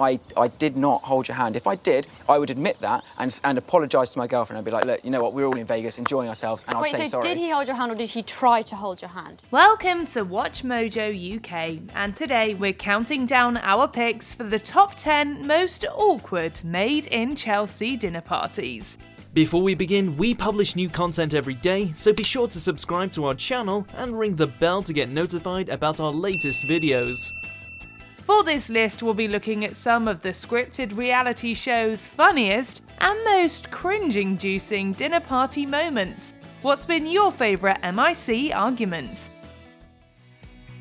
I did not hold your hand. If I did, I would admit that and apologise to my girlfriend. I'd be like, look, you know what, we're all in Vegas enjoying ourselves, and I'd say sorry. Wait, so did he hold your hand or did he try to hold your hand? Welcome to Watch Mojo UK, and today we're counting down our picks for the top 10 most awkward Made in Chelsea dinner parties. Before we begin, we publish new content every day, so be sure to subscribe to our channel and ring the bell to get notified about our latest videos. For this list, we'll be looking at some of the scripted reality show's funniest and most cringe-inducing dinner party moments. What's been your favourite MIC arguments?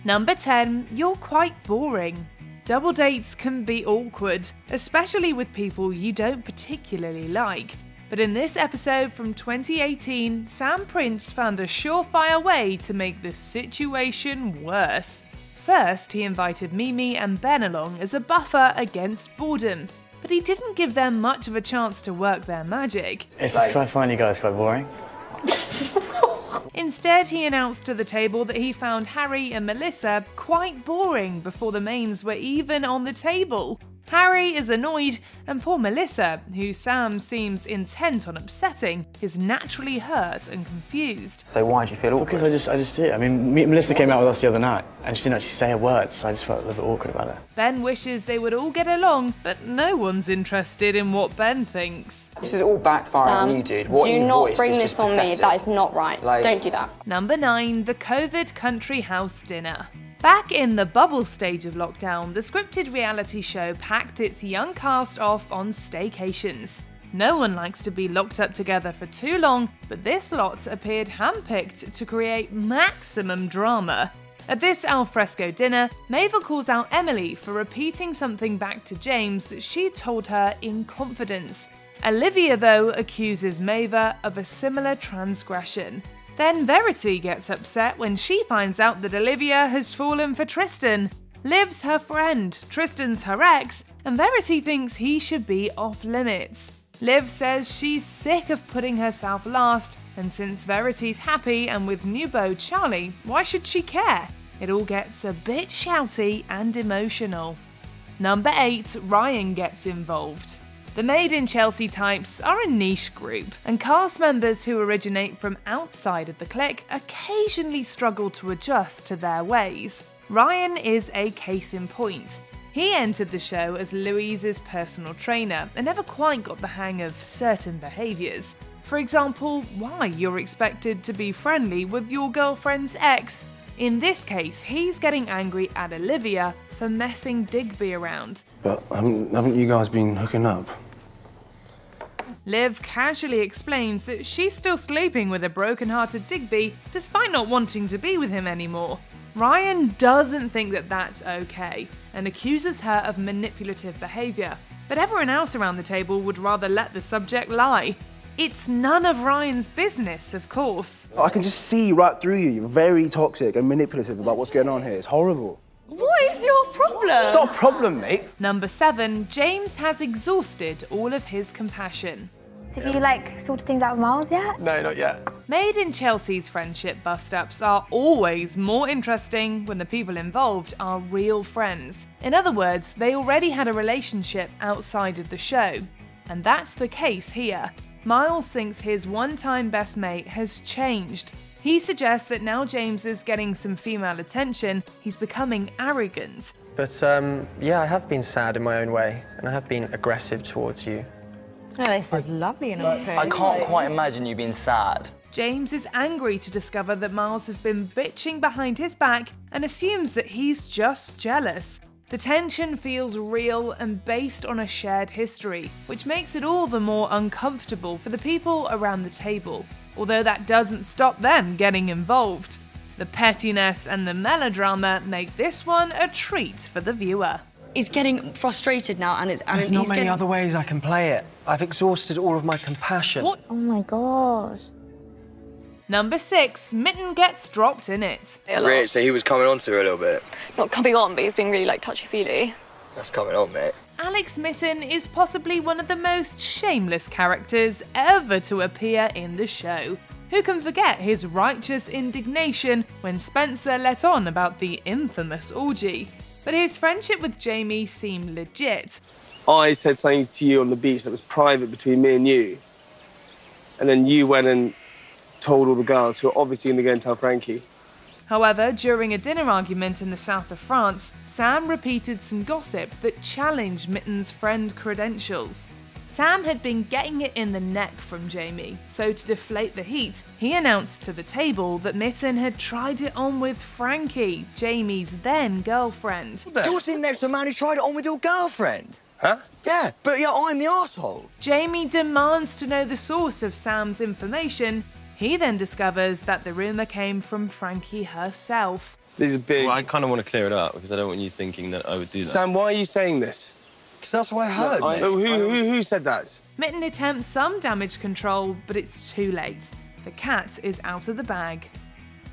Number 10. You're quite boring. Double dates can be awkward, especially with people you don't particularly like. But in this episode from 2018, Sam Prince found a surefire way to make the situation worse. First, he invited Mimi and Ben along as a buffer against boredom, but he didn't give them much of a chance to work their magic. It's like, I find you guys quite boring. Instead, he announced to the table that he found Harry and Melissa quite boring before the mains were even on the table. Harry is annoyed, and poor Melissa, who Sam seems intent on upsetting, is naturally hurt and confused. So why do you feel awkward? Because I just did. I mean, Melissa came out with us the other night, and she didn't actually say a word, so I just felt a little bit awkward about it. Ben wishes they would all get along, but no one's interested in what Ben thinks. This is all backfiring on you, dude. What you voiced is just pathetic. Do not bring this on me. That is not right. Like, don't do that. Number 9. The COVID country house dinner. Back in the bubble stage of lockdown, the scripted reality show packed its young cast off on staycations. No one likes to be locked up together for too long, but this lot appeared handpicked to create maximum drama. At this alfresco dinner, Maeve calls out Emily for repeating something back to James that she told her in confidence. Olivia, though, accuses Maeve of a similar transgression. Then Verity gets upset when she finds out that Olivia has fallen for Tristan. Liv's her friend, Tristan's her ex, and Verity thinks he should be off limits. Liv says she's sick of putting herself last, and since Verity's happy and with new beau Charlie, why should she care? It all gets a bit shouty and emotional. Number 8. Ryan gets involved. The Made in Chelsea types are a niche group, and cast members who originate from outside of the clique occasionally struggle to adjust to their ways. Ryan is a case in point. He entered the show as Louise's personal trainer and never quite got the hang of certain behaviours. For example, why you're expected to be friendly with your girlfriend's ex. In this case, he's getting angry at Olivia for messing Digby around. But haven't you guys been hooking up? Liv casually explains that she's still sleeping with a broken-hearted Digby, despite not wanting to be with him anymore. Ryan doesn't think that that's okay, and accuses her of manipulative behaviour, but everyone else around the table would rather let the subject lie. It's none of Ryan's business, of course. I can just see right through you. You're very toxic and manipulative about what's going on here. It's horrible. What is your problem? It's not a problem, mate. Number 7. James has exhausted all of his compassion. So have you, sorted things out with Miles yet? No, not yet. Made in Chelsea's friendship bust-ups are always more interesting when the people involved are real friends. In other words, they already had a relationship outside of the show. And that's the case here. Miles thinks his one-time best mate has changed. He suggests that now James is getting some female attention, he's becoming arrogant. But, yeah, I have been sad in my own way, and I have been aggressive towards you. Oh, this is lovely and okay. I can't quite imagine you being sad. James is angry to discover that Miles has been bitching behind his back and assumes that he's just jealous. The tension feels real and based on a shared history, which makes it all the more uncomfortable for the people around the table, although that doesn't stop them getting involved. The pettiness and the melodrama make this one a treat for the viewer. He's getting frustrated now, and it's... There's not many other ways I can play it. I've exhausted all of my compassion. What? Oh my gosh. Number 6, Mitten gets dropped in it. Really? So he was coming on to her a little bit? Not coming on, but he's been really, touchy-feely. That's coming on, mate. Alex Mitten is possibly one of the most shameless characters ever to appear in the show. Who can forget his righteous indignation when Spencer let on about the infamous orgy? but his friendship with Jamie seemed legit. I said something to you on the beach that was private between me and you, and then you went and told all the girls, who are obviously going to go and tell Frankie. However, during a dinner argument in the south of France, Sam repeated some gossip that challenged Mitten's friend credentials. Sam had been getting it in the neck from Jamie, so to deflate the heat, he announced to the table that Mitten had tried it on with Frankie, Jamie's then-girlfriend. You're sitting next to a man who tried it on with your girlfriend? Huh? Yeah, but yeah, I'm the arsehole. Jamie demands to know the source of Sam's information. He then discovers that the rumour came from Frankie herself. This is big. Well, I kind of want to clear it up, because I don't want you thinking that I would do that. Sam, why are you saying this? Because that's what I heard. Who said that? Mitten attempts some damage control, but it's too late. The cat is out of the bag.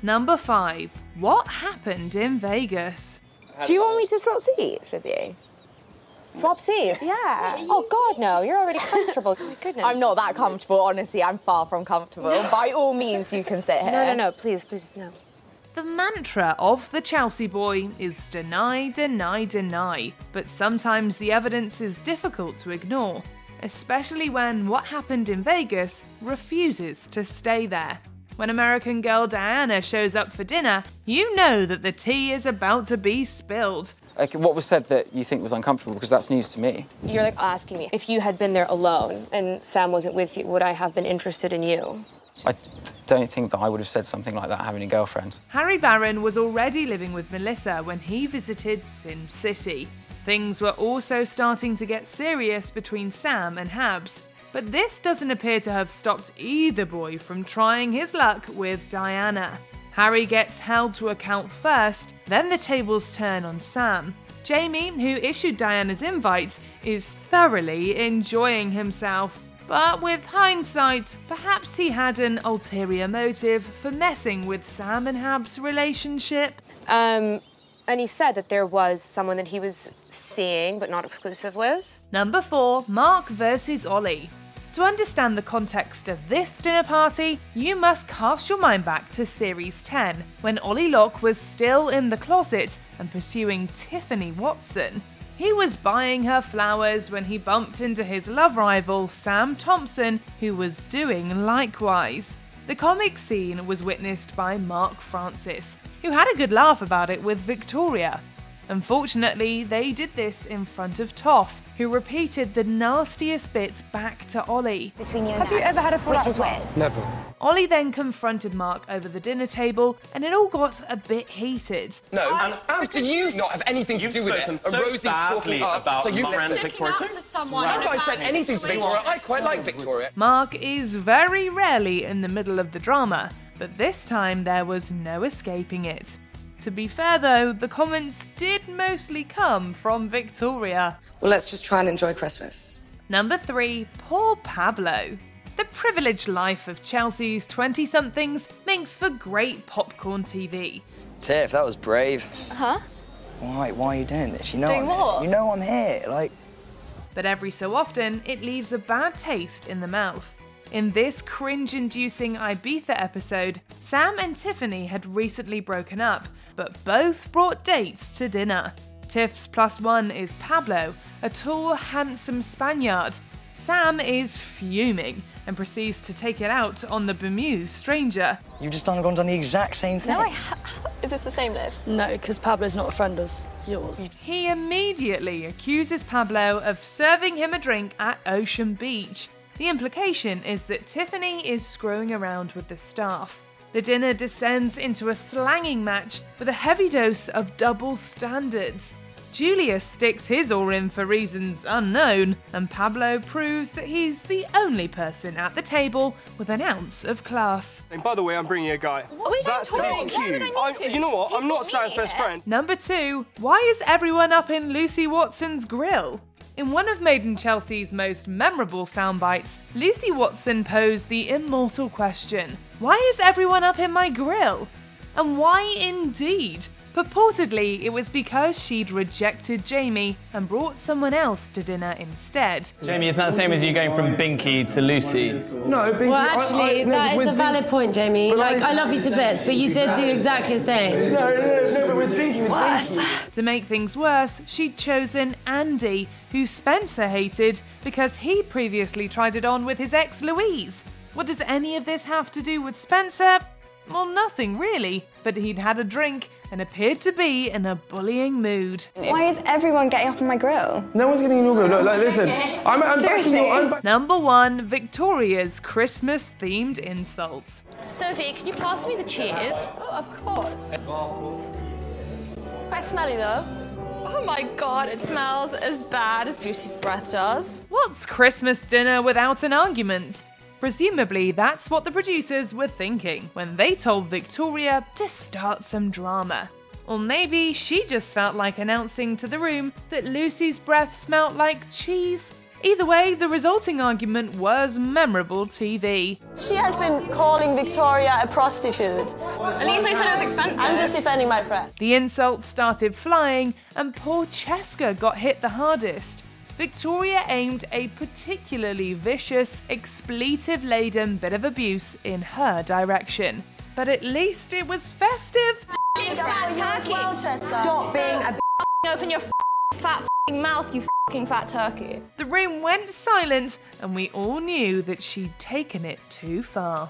Number 5. What happened in Vegas? Do you want me to swap seats with you? Swap seats? Yeah. Oh, God, no. You're already comfortable. Oh, my goodness. I'm not that comfortable, honestly. I'm far from comfortable. No. By all means, you can sit here. No, no, no. Please, please, no. The mantra of the Chelsea boy is deny, deny, deny, but sometimes the evidence is difficult to ignore, especially when what happened in Vegas refuses to stay there. When American girl Diana shows up for dinner, you know that the tea is about to be spilled. Okay, what was said that you think was uncomfortable? Because that's news to me. You're like asking me, if you had been there alone and Sam wasn't with you, would I have been interested in you? I don't think that I would have said something like that having a girlfriend. Harry Barron was already living with Melissa when he visited Sin City. Things were also starting to get serious between Sam and Habbs, but this doesn't appear to have stopped either boy from trying his luck with Diana. Harry gets held to account first, then the tables turn on Sam. Jamie, who issued Diana's invite, is thoroughly enjoying himself. But with hindsight, perhaps he had an ulterior motive for messing with Sam and Habbs' relationship. And he said that there was someone that he was seeing but not exclusive with. Number 4, Mark versus Ollie. To understand the context of this dinner party, you must cast your mind back to Series 10, when Ollie Locke was still in the closet and pursuing Tiffany Watson. He was buying her flowers when he bumped into his love rival, Sam Thompson, who was doing likewise. The comic scene was witnessed by Mark Francis, who had a good laugh about it with Victoria. Unfortunately, they did this in front of Toff, who repeated the nastiest bits back to Ollie. Between you and Have you ever had a fallout? Which is weird. Never. Ollie then confronted Mark over the dinner table, and it all got a bit heated. No, and as do you not have anything to do with it. So Rosie's talking about so Moran and Victoria. Don't I said anything to Victoria. I quite like Victoria. Mark is very rarely in the middle of the drama, but this time there was no escaping it. To be fair, though, the comments did mostly come from Victoria. Well, let's just try and enjoy Christmas. Number 3, poor Pablo. The privileged life of Chelsea's 20-somethings makes for great popcorn TV. Tiff, that was brave. Huh? Why are you doing this? You know doing I'm what? Here. You know I'm here, like... But every so often, it leaves a bad taste in the mouth. In this cringe-inducing Ibiza episode, Sam and Tiffany had recently broken up, but both brought dates to dinner. Tiff's +1 is Pablo, a tall, handsome Spaniard. Sam is fuming and proceeds to take it out on the bemused stranger. You've just done the exact same thing. No, I haven't. Is this the same, Liv? No, because Pablo's not a friend of yours. He immediately accuses Pablo of serving him a drink at Ocean Beach. The implication is that Tiffany is screwing around with the staff. The dinner descends into a slanging match with a heavy dose of double standards. Julius sticks his oar in for reasons unknown, and Pablo proves that he's the only person at the table with an ounce of class. And by the way, I'm bringing a guy. That's thank you. You know what? I'm not Sam's best friend. Number 2, why is everyone up in Lucy Watson's grill? In one of Made in Chelsea's most memorable soundbites, Lucy Watson posed the immortal question, "Why is everyone up in my grill?" And why indeed? Purportedly, it was because she'd rejected Jamie and brought someone else to dinner instead. Jamie, it's not the same as you going from Binky to Lucy. No, Binky... Well, actually, that is a valid point, Jamie. Like, I love you to bits, but you did do exactly the same. No, but with It was worse. To make things worse, she'd chosen Andy, who Spencer hated because he previously tried it on with his ex Louise. What does any of this have to do with Spencer? Well, nothing really, but he'd had a drink and appeared to be in a bullying mood. Why is everyone getting up on my grill? No one's getting in your grill. No, like, listen, I'm seriously. Number one, Victoria's Christmas-themed insult. Sophie, can you pass me the cheese? Oh, of course. Quite smelly, though. Oh my God, it smells as bad as Beauty's breath does. What's Christmas dinner without an argument? Presumably, that's what the producers were thinking when they told Victoria to start some drama. Or maybe she just felt like announcing to the room that Lucy's breath smelt like cheese. Either way, the resulting argument was memorable TV. She has been calling Victoria a prostitute. At least they said it was expensive. I'm just defending my friend. The insults started flying, and poor Cheska got hit the hardest. Victoria aimed a particularly vicious, expletive-laden bit of abuse in her direction. But at least it was festive. Stop being a b****. Open your fat f***ing mouth, you f***ing fat turkey. The room went silent, and we all knew that she'd taken it too far.